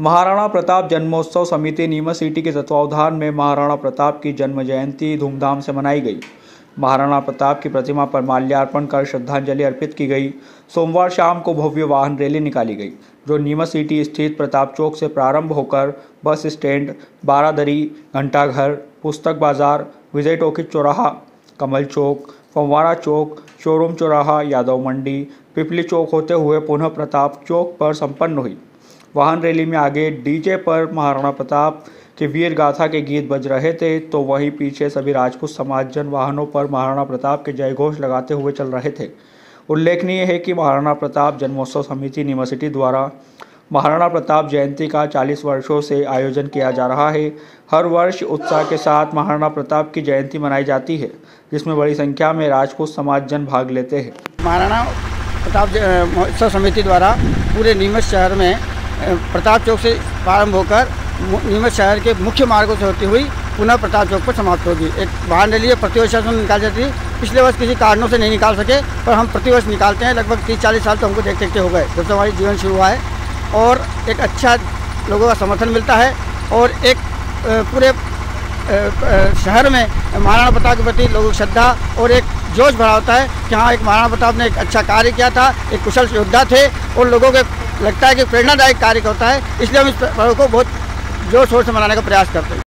महाराणा प्रताप जन्मोत्सव समिति नीमस सिटी के तत्वावधान में महाराणा प्रताप की जन्म जयंती धूमधाम से मनाई गई। महाराणा प्रताप की प्रतिमा पर माल्यार्पण कर श्रद्धांजलि अर्पित की गई। सोमवार शाम को भव्य वाहन रैली निकाली गई जो नीमस सिटी स्थित प्रताप चौक से प्रारंभ होकर बस स्टैंड, बारादरी, घंटाघर, पुस्तक बाजार, विजय टोकी चौराहा, कमल चौक, फंवारा चौक, शोरूम चौराहा, यादव मंडी, पिपली चौक होते हुए पुनः प्रताप चौक पर संपन्न हुई। वाहन रैली में आगे डीजे पर महाराणा प्रताप के वीर गाथा के गीत बज रहे थे तो वहीं पीछे सभी राजपूत समाजजन वाहनों पर महाराणा प्रताप के जयघोष लगाते हुए चल रहे थे। उल्लेखनीय है कि महाराणा प्रताप जन्मोत्सव समिति नीमस सिटी द्वारा महाराणा प्रताप जयंती का 40 वर्षों से आयोजन किया जा रहा है। हर वर्ष उत्साह के साथ महाराणा प्रताप की जयंती मनाई जाती है जिसमें बड़ी संख्या में राजपूत समाजजन भाग लेते हैं। महाराणा प्रताप महोत्सव समिति द्वारा पूरे नीमच शहर में प्रताप चौक से प्रारंभ होकर नीमच शहर के मुख्य मार्गों से होती हुई पुनः प्रताप चौक पर समाप्त होगी। एक वाहन रैली है प्रतिवर्ष हम निकाल जाती है। पिछले वर्ष किसी कारणों से नहीं निकाल सके पर हम प्रतिवर्ष निकालते हैं। लगभग 30-40 साल तो हमको देखते देखते हो गए जब से हमारी जीवन शुरू हुआ है और एक अच्छा लोगों का समर्थन मिलता है और एक पूरे शहर में महाराणा प्रताप के प्रति लोगों की श्रद्धा और एक जोश भरा होता है कि हाँ, एक महाराणा प्रताप ने एक अच्छा कार्य किया था, एक कुशल योद्धा थे और लोगों के लगता है कि प्रेरणादायक कार्य होता है। इसलिए हम इस पर्व को बहुत जोर शोर से मनाने का प्रयास करते हैं।